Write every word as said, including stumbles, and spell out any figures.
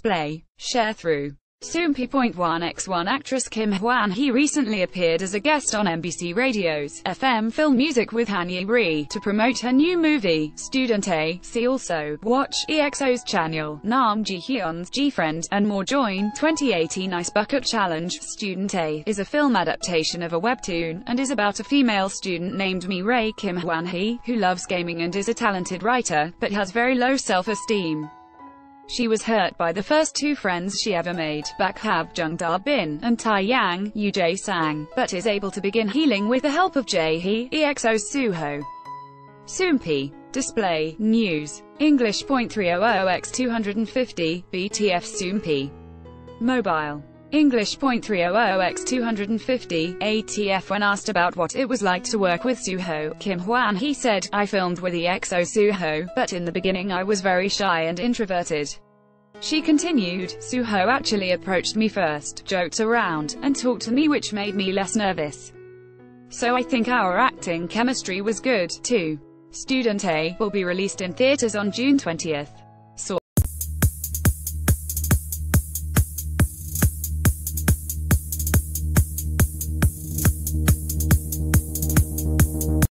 display. Share through Soompi.one ex one actress Kim Hwan Hee recently appeared as a guest on N B C Radio's F M Film Music with Han Ye Ri to promote her new movie, Student A. See also, watch, EXO's channel, Nam Ji Hyun's G-friend, and more. Join twenty eighteen Ice Bucket Challenge. Student A is a film adaptation of a webtoon, and is about a female student named Mi-ray Kim Hwan Hee, who loves gaming and is a talented writer, but has very low self-esteem. She was hurt by the first two friends she ever made, Bakhab Jung Darbin, and Tai Yang, Yu Jae Sang, but is able to begin healing with the help of Jae-hee, EXO's Suho. Soompi. Display, News. English.three hundred by two hundred fifty, B T F Soompi. Mobile. English.three hundred by two hundred fifty, A T F. When asked about what it was like to work with Suho, Kim Hwan Hee said, "I filmed with EXO Suho, but in the beginning I was very shy and introverted." She continued, "Suho actually approached me first, joked around, and talked to me, which made me less nervous. So I think our acting chemistry was good, too." Student A will be released in theaters on June twentieth.